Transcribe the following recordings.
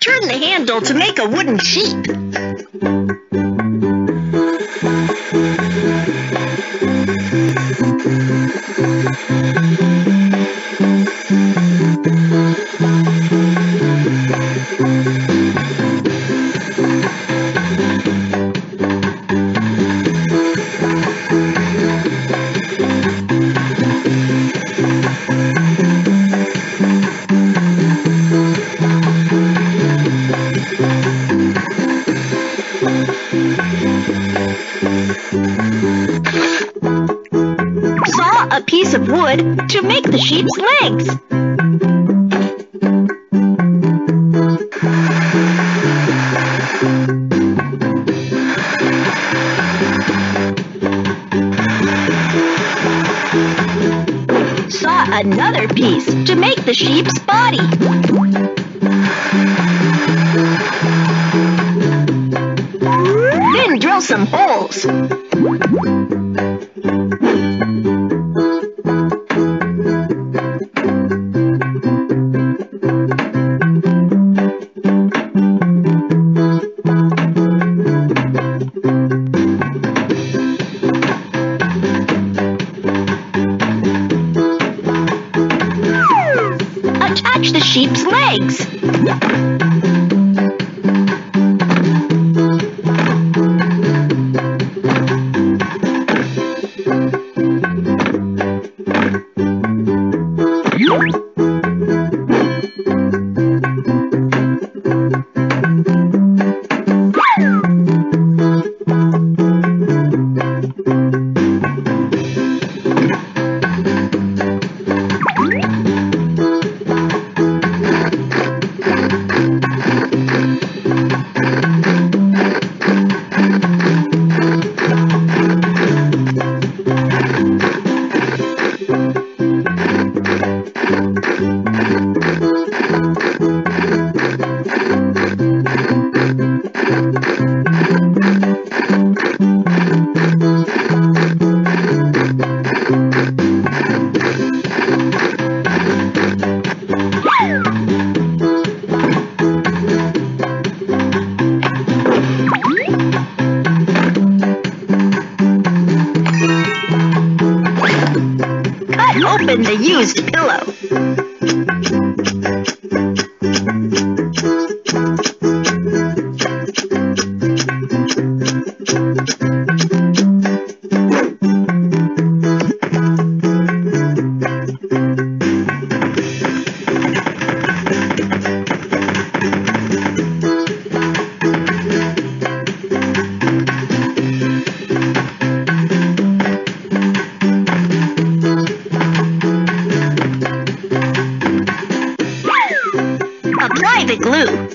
Turn the handle to make a wooden sheet. Saw a piece of wood to make the sheep's legs. Saw another piece to make the sheep's body. Some holes. Attach the sheep's legs. Open the used pillow. Apply the glue.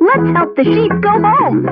Let's help the sheep go home.